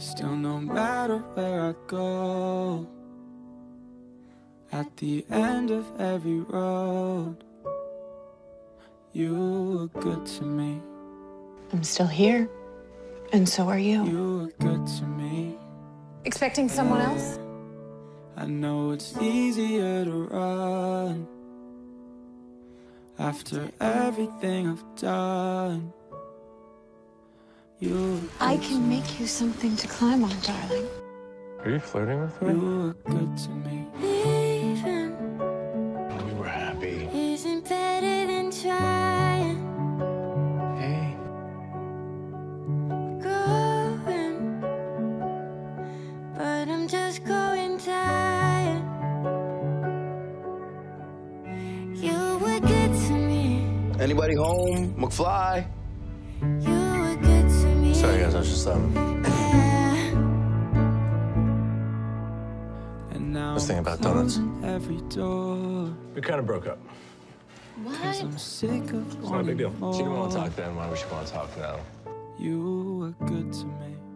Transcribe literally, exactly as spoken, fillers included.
Still, no matter where I go, at the end of every road, you were good to me. I'm still here, and so are you. You were good to me. Expecting someone else? I know it's easier to run after everything I've done. You I can make you something to climb on, darling. Are you flirting with me? You were good to me. Even we were happy. Isn't better than trying. Hey. Going, but I'm just going tired. You were good to me. Anybody home? McFly. You Sorry guys, I was just um and now I was thinking about donuts. Every door. We kind of broke up. What? I'm sick of it's not a big deal. She didn't want to talk then, why would she want to talk now? You were good to me.